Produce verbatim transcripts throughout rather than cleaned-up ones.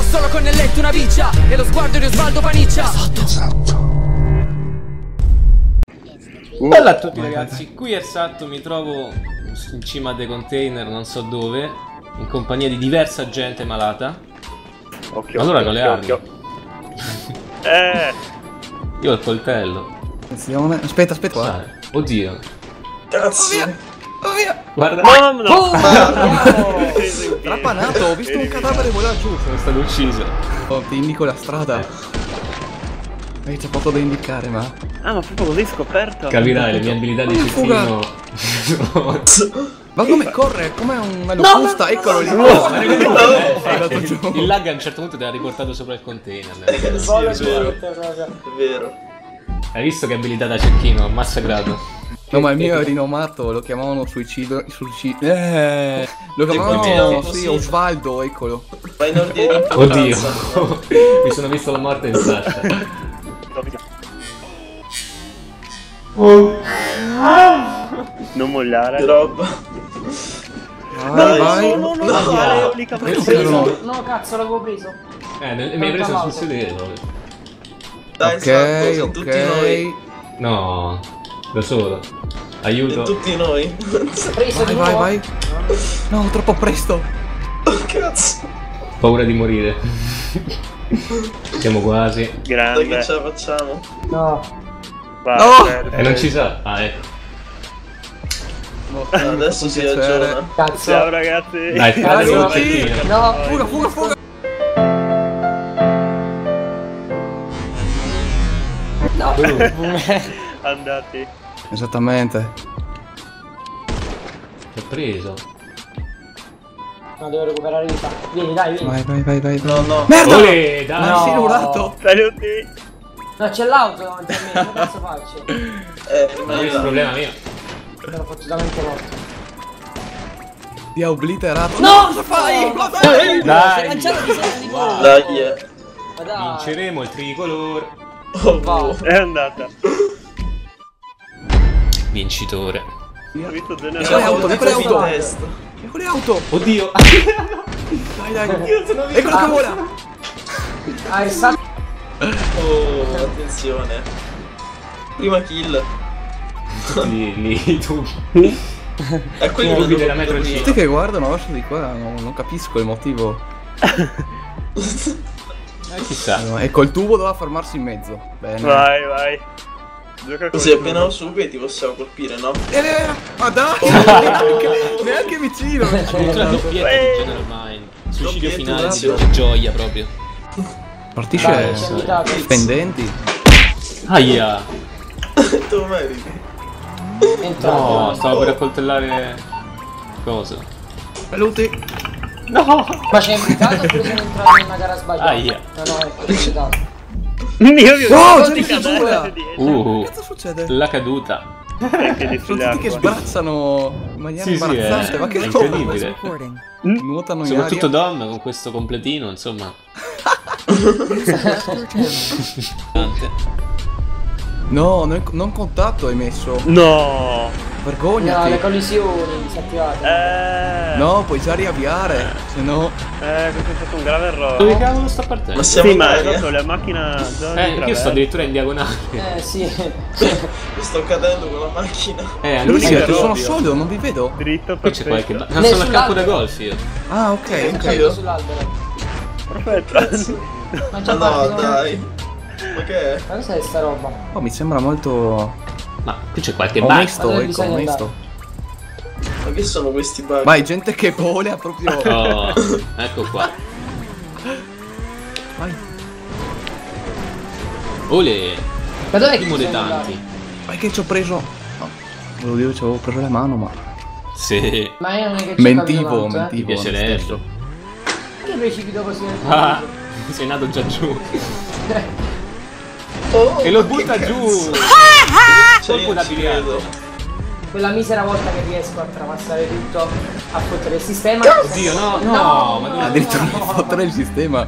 Ero solo con nel letto una biccia e lo sguardo di Osvaldo Paniccia. Esatto, esatto. Bella a tutti ragazzi, qui è Satto, mi trovo in cima a dei container, non so dove, in compagnia di diversa gente malata. Occhio, allora con le armi. Eh. Io ho il coltello. Attenzione, aspetta, aspetta. Qua. Oddio. Cazzo. Oh mia. Guarda. Mamma. Oh, no. Trapanato, ho visto un cadavere volare giù. Sono stato ucciso. Oh, ti indico la strada. Eh, c'è poco da indicare, ma... Ah, ma proprio così scoperto. Capirai, le mie abilità di cecchino. Ma come corre? Come una locusta? Eccolo lì. Il lag a un certo punto ti ha riportato sopra il container. È vero. Hai visto che abilità da cecchino? Massacrato. No, ma il mio è rinomato, lo chiamavano suicidio. Eh, lo chiamavano sì, Osvaldo, eccolo. Oddio. Mi sono visto la morte in sacca. Oh. Non mollare. Troppo. Vai, vai. No, no, no, no, cazzo, l'avevo preso. Eh, mi hai preso sul sedere. Dai, ok, ok. Tutti noi. No, da solo. Aiuto. Tutti noi. Vai, vai, vai. No, troppo presto. Cazzo. Paura di morire. Siamo quasi. Grande. Che ce la facciamo? No. Va, no! Perde. E non ci sa. Ah, ecco. No, adesso si aggiorna. Cazzo. Ciao ragazzi. Dai, fate un cecchino. No, fuga, fuga, fuga. No. Andati. Esattamente. L'ho preso. No, devo recuperare vita. Vieni, dai, vieni. Vai, vai, vai, vai. No, no. Merda! Olè, dai. No. Sei lurato. Saluti. No, c'è l'auto davanti a me, come cazzo faccio? Eh, ma non è un problema mio. Me lo faccio davanti all'auto. Ti ha obliterato. No, cosa fai? Cosa fai? Dai, dai. Vinceremo il tricolore. Oh, wow. È andata. Vincitore. Ho vinto denaro. Con le auto, con le auto. Con le auto. Oddio. Dai, dai. Eccolo che vola. Ah, è salto. Oh, attenzione. Prima kill. Lì, tu. È quello che della metro lì. Tutti che guardano, lascio di qua, non, non capisco il motivo. Eh, chissà. No, ecco, il tubo doveva fermarsi in mezzo. Bene. Vai, vai. Così appena lo subi ti possiamo colpire, no? Eh, ma dai! Oh, neanche, neanche vicino. Suicidio finale, gioia proprio. Partisce pendenti. Aia. Tu meriti. No, stavo per accoltellare cosa? Saluti. No. Ma c'è invitato oppure sono entrato in una gara sbagliata? Aia. No, no, è precipitato. Oh, c'è caduta. Uh, che cazzo succede? La caduta. Sono tutti che sbrazzano in maniera imbarazzante, ma che incredibile. Nuotano in aria. Soprattutto donne con questo completino, insomma. No, non contatto hai messo. No. Vergognati. No, le collisioni disattivate. Eh. No, puoi già riavviare. Se no. Eh, questo è stato un grave errore. Dove cavolo sta partendo? Ma siamo sì, ma è proprio la macchina. Eh, io sto addirittura in diagonale. Eh, sì. Io sto cadendo con la macchina. Eh, lui sì, sono solo, non vi vedo. Dritto per te. Qualche... Non sono sul al campo da golf io. Ah, ok, sì, ok. Io sull'albero. Perfetto. Ma già no, no, dai. Ma che è? Ma cosa è sta roba? Oh, mi sembra molto... Ma qui c'è qualche bug. Onesto, ecco, onesto. Ma che sono questi bug? Vai, gente che vola proprio... Oh, ecco qua. Vai. Ole. Ma dov'è che dei tanti? Ma che ci ho preso? No, volevo dire ci avevo preso la mano, ma... Sì. Ma io non è che ci mentivo, mentivo. Mi piacerebbe. Precipito così nel ah, sei nato già giù. Oh, e lo butta giù. Colpo da biliardo. quella misera volta che riesco a travassare tutto, a fottere il sistema. Oddio, no, no, no, no, ma addirittura no, no, no, fottere il sistema.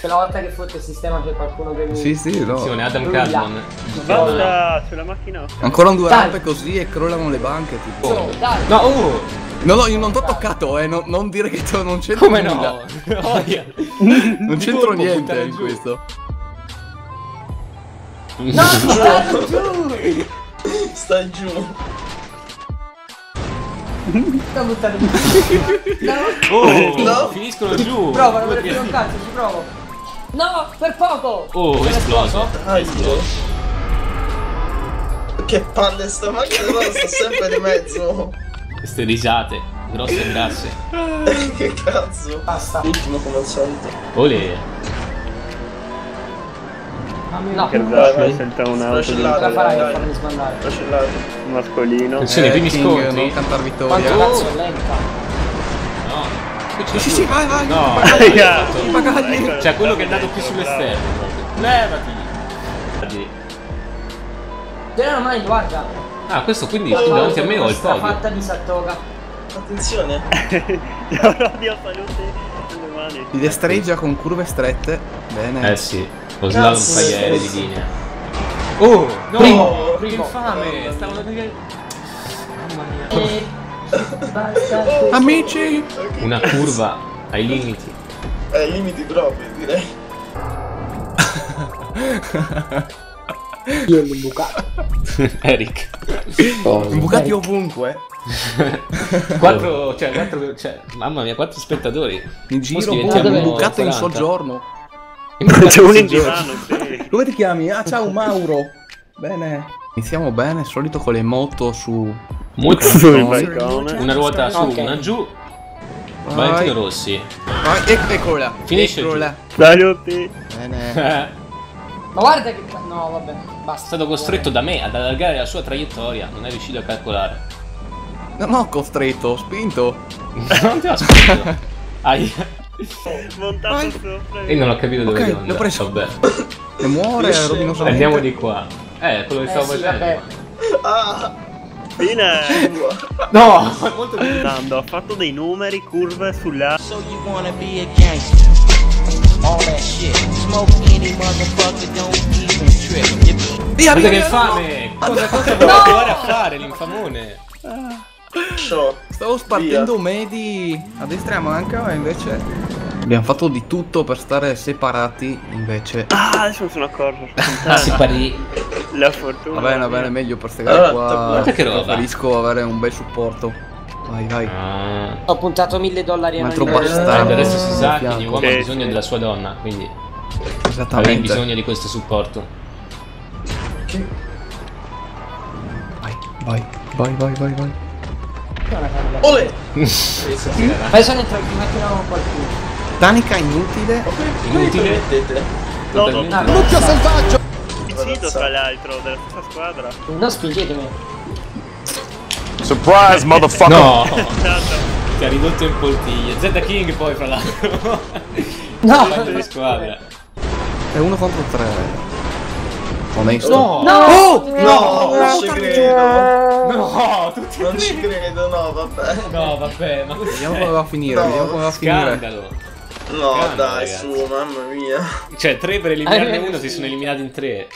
Quella volta che fotto il sistema c'è qualcuno che mi... Sì, sì, no. Sì, Adam Carman. Basta, sulla macchina. Ancora un due rampe così e crollano le banche, tipo. No, dai. No, oh. No, no, io non t'ho toccato, eh, non, non dire che non c'entro nulla. Come no? Oh, yeah. Non c'entro niente in giù. Questo. No, sta giù! Sta giù! Sta buttando giù! No. Oh, no. Finiscono giù! Prova, non perché non cazzo, ci provo! No, per poco! Oh, è esploso! Ah, è esploso! Che palle sta macchina, però sta sempre di mezzo! Queste risate, grosse e grasse! Che cazzo! Basta! Ultimo come al solito! Olè! No, che bravo, senta un'auto di... La farai a farmi sbandare. Un mascolino. Attenzione, i primi scontri. Non cantar vittoria. Quanto cazzo è lenta. No. Sì, sì, vai, vai. No, magari. Cioè, quello che è andato più sull'esterno. Levati. General Mind, guarda. Ah, questo quindi davanti a me ho il podio. Questa fatta di Sattoga. Attenzione. Oddio, salute. Ti destreggia con curve strette. Bene. Eh sì. Osvaldo Paniccia di linea. Oh! No! Primo! Primo. Infame! Stavo da dire... Mamma mia! E... Amici! Una curva ai limiti. Ai limiti proprio, direi. Io l'ho bucato. Eric. Oh, bucati Eric. Ovunque. quattro, cioè, quattro, cioè, mamma mia, quattro spettatori. In giro, un bucato in soggiorno. C'è uno in giro. Come ti chiami? Ah, ciao Mauro. Bene. Iniziamo bene, solito con le moto su... Molto su il balcone. Una ruota su, okay. Una giù. Vai. Valentino Rossi. Vai, eccola. Finisce giù. Saluti. Bene. Ma guarda che... No, vabbè. Basta. È stato costretto da me ad allargare la sua traiettoria. Non è riuscito a calcolare. No, no, costretto. Ho spinto. Non ti ho spinto. Aia. Montato sopra. E non ho capito dove okay, l'ho preso. Vabbè. E muore, rovinoso. Andiamo di qua. Eh, quello che eh, stavo sì, facendo. Ah. Fine. No, ma quanto mi andando? Ha fatto dei numeri, curve sulla. So you wanna be a gangster. All that shit. Smoke any motherfucker, don't even trip. Via, via, che fame! Cosa cosa devo provare a fare l'infamone? Ah. Stavo spartendo medi a destra e a manca, ma invece abbiamo fatto di tutto per stare separati. Invece ah, adesso mi sono accorto. Ah, separi la fortuna. Va bene, va bene, meglio per stare allora, qua. Guarda che roba. Preferisco avere un bel supporto. Vai, vai. Ah. Ho puntato mille dollari a mano. Adesso si sa che ogni uomo ha bisogno della sua donna, quindi avrei bisogno di questo supporto. Okay. Vai, vai, vai, vai, vai, vai. Olè! Adesso ne mettiamo qualcuno. Tanica inutile. Inutile. No, no, no. Lucchio selvaggio! Pizzito tra l'altro della stessa squadra. Non spingetemi. Surprise, motherfucker! No! Ti ha ridotto in poltiglia. zKing poi fra l'altro. No! Di squadra. È uno contro tre. Onesto. No! No! No! Non ci credo! No, tutti non ci credo, no, vabbè. No, vabbè, ma vediamo come va a finire, no. Vediamo come va a finire. Scandalo. No, Scandalo, dai, ragazzi. Su, mamma mia. Cioè, tre per eliminarne uno si sono eliminati in tre.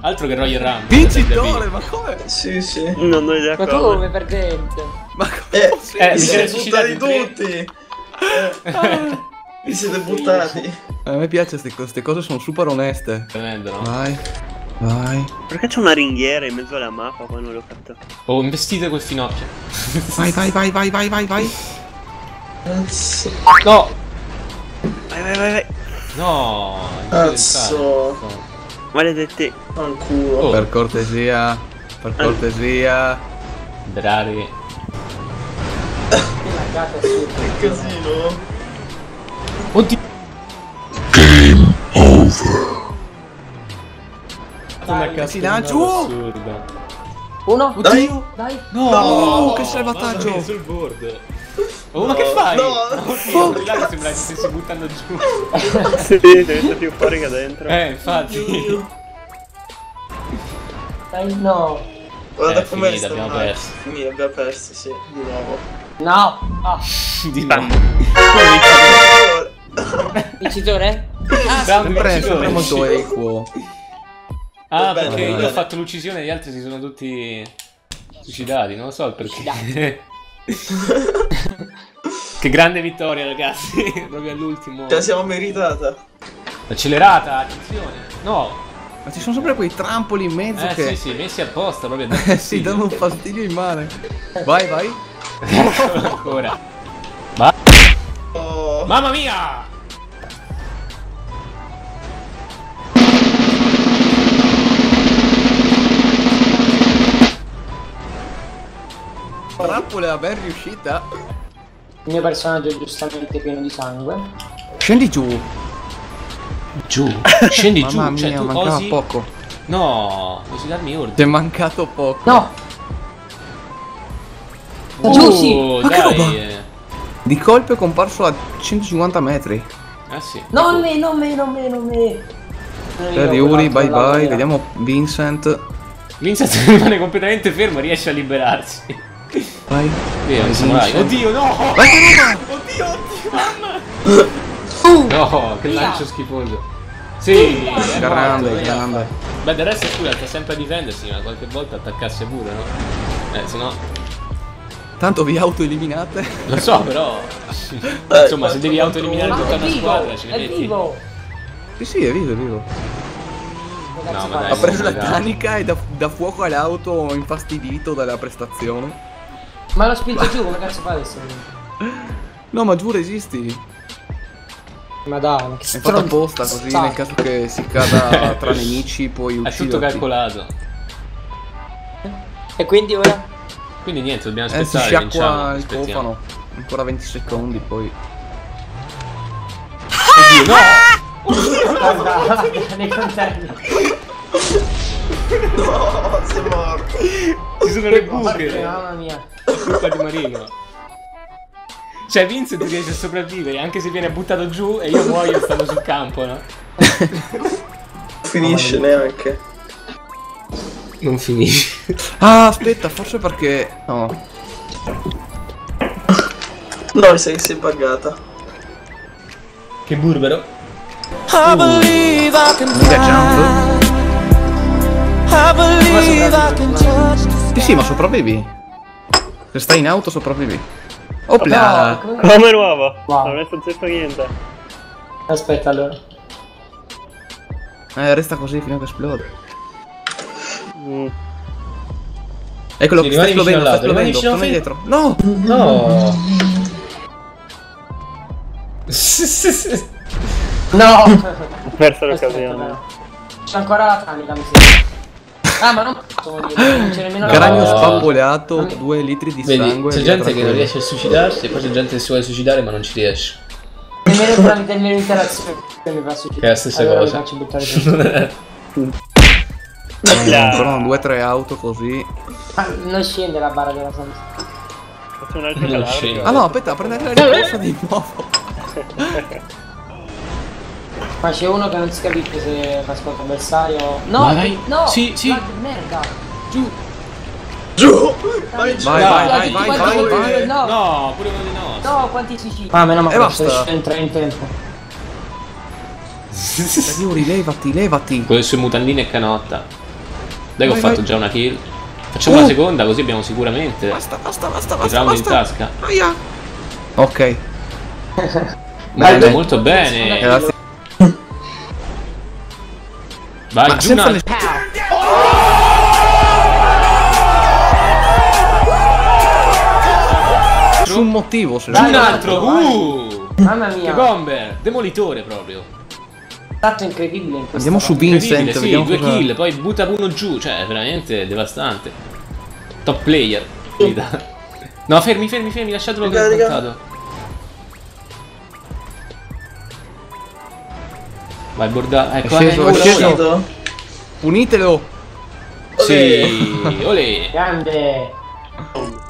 Altro che Royal Rumble. Vincitore, ma come? Sì, sì. Non ho idea. Ma come perdente? Ma come? Eh, sì, eh, mi siete buttati tutti. Eh. Mi siete buttati. A me piace queste, queste cose, sono super oneste. Tremendo, no? Vai. Vai. Perché c'è una ringhiera in mezzo alla mappa quando l'ho fatta? Oh, investite col finocchio. Vai, vai, vai, vai, vai, vai, vai. No. Vai, vai, vai, vai. No. Cazzo. Maledetti. Ancora. Oh. Per cortesia. Per cortesia. Drari. Che casino. Oddio. Game over. Una casina giù! Uno! Oddio! Dai! Dai. No, no! Che salvataggio! È sul board! Oh, no, ma che fai? No! Oh, no, no, sembra che stessi buttando giù! Sì, deve essere più fuori che dentro! Eh, infatti! Dai, no! Guarda eh, com'è sta abbiamo male. perso. Finì, abbiamo perso, sì, di nuovo. No! Oh. Di nuovo. Vincitore? Ah, sempre molto equo. Ah, bene, perché bene. io ho fatto l'uccisione e gli altri si sono tutti suicidati, non lo so perché. Che grande vittoria, ragazzi. Proprio all'ultimo. Ce la siamo meritata. Accelerata, attenzione. No. Ma ci sono sempre quei trampoli in mezzo eh, che... Eh sì, sì, messi apposta proprio. Eh sì, danno un fastidio in mano. Vai, vai. Ancora. Ma... oh. Mamma mia! Trampola ben riuscita. Il mio personaggio è giustamente pieno di sangue. Scendi giù. Giù, scendi giù, mamma mia, cioè, mancava osi... poco. No, devi darmi ordine. Ti è mancato poco. No. Oh, giù, sì. Ma dai. Che roba? Di colpo è comparso a centocinquanta metri. Ah sì. Non me, non me, non me, non me. Per Yuri, bye bye, mia. Vediamo Vincent. Vincent rimane completamente fermo, riesce a liberarsi. Vai. Via, vai. Oddio, no! Vai, oddio, oddio, mamma! No, che lancio schifoso. Sì, è grande, morto, grande. Beh, del resto scusa, sta sempre a difendersi, ma qualche volta attaccasse pure, no? Eh, sennò... tanto vi autoeliminate. Lo so, però... eh, insomma, se devi autoeliminare tutta una squadra, ce ne metti. È vivo! Sì, sì, è vivo, è vivo. No, ma dai, ha preso la tanica e da, da fuoco all'auto, infastidito dalla prestazione. Ma l'ho spinto giù, come cazzo fa adesso? No, ma giù resisti. Ma dai, che è fatto apposta così nel caso che si cada tra nemici poi ucciderti. È tutto calcolato. E quindi ora? Quindi niente, dobbiamo aspettare. Eh, si sciacqua il cofano. Ancora venti secondi poi. Oddio, no! Nei conterni. No, sei morto. Ci sono le buche. Mamma mia. È colpa di Marino. Cioè Vincent riesce a sopravvivere anche se viene buttato giù e io muoio stavo sul campo, no? Finisce oh, neanche. Non finisce. Ah, aspetta, forse perché... no. No, mi sa che si è buggata. Che burbero. Uh. Ingaggiando. Sì, sì, ma sopravvivi. Se stai in auto sopravvivi. Opla! Come nuovo! Wow. Non resta certo niente. Aspetta allora. Eh, resta così fino a che esplode. Mm. Eccolo, sì, sta esplodendo, sta esplodendo, sta dietro. No! No! No! Ho perso l'occasione. C'è ancora la tanica, mi sembra. Ah, ma non posso dire, non c'è nemmeno la no. Cranio spappolato, due litri di Vedi, sangue. C'è gente che non riesce a suicidarsi e poi c'è gente che si vuole suicidare ma non ci riesce. Nemmeno tramite le mie interazioni mi fa suicidare. Che è la stessa allora cosa. Sono due tre auto così. Ah, non scende la barra della sanità. Faccio un altro calare. Ah no, aspetta, prendete la risposta di nuovo. Ma c'è uno che non si capisce se fa scopo avversario. No, vai. No, sì, sì. Ma merda. Giù. Giù. Vai, giù. Vai, vai, vai, vai, vai, vai, vai. No. No, pure quello di no. No, quanti suicidi. Ah, meno male. Entra in tempo. Signori, levati, levati. Con le sue mutandine e canotta. Dai che ho fatto già una kill. Facciamo uh. la seconda così abbiamo sicuramente. Basta, basta, basta, basta. Entriamo in tasca. Aia. Ok. Bene, molto bene. Grazie. Vai, ma senza le... oh! Oh! Su un motivo se dai, un altro, uh! Mamma mia, che bomber, demolitore proprio. Stato incredibile in Andiamo su Vincent, sì, vediamo due cosa... kill, poi butta uno giù, cioè è veramente devastante. Top player. No, fermi, fermi, fermi, lasciatelo che ho portato. Vai borda, ecco, è sceso, è sceso. Punitelo. Sì, olè. Grande.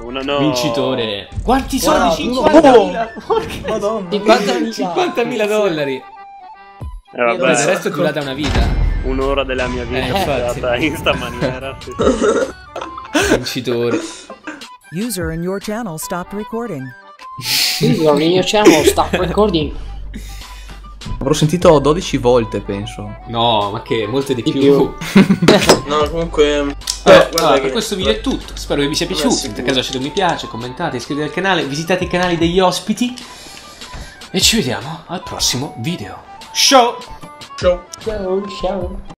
Una no. Vincitore. Quanti wow, sono cinquantamila? Oh. Madonna. cinquantamila dollari. E eh, vabbè. Il resto è durata una vita. Un'ora della mia vita eh, fatta in sta maniera. vincitore. User in your channel stopped recording. User in your channel stopped recording. Avrò sentito dodici volte, penso. No, ma che, molte di, di più, più. No, comunque eh, allora, che... per questo video è tutto. Spero che vi sia piaciuto. Se a caso lasciate un mi piace, commentate, iscrivetevi al canale, visitate i canali degli ospiti e ci vediamo al prossimo video. Ciao. Ciao. Ciao. Ciao.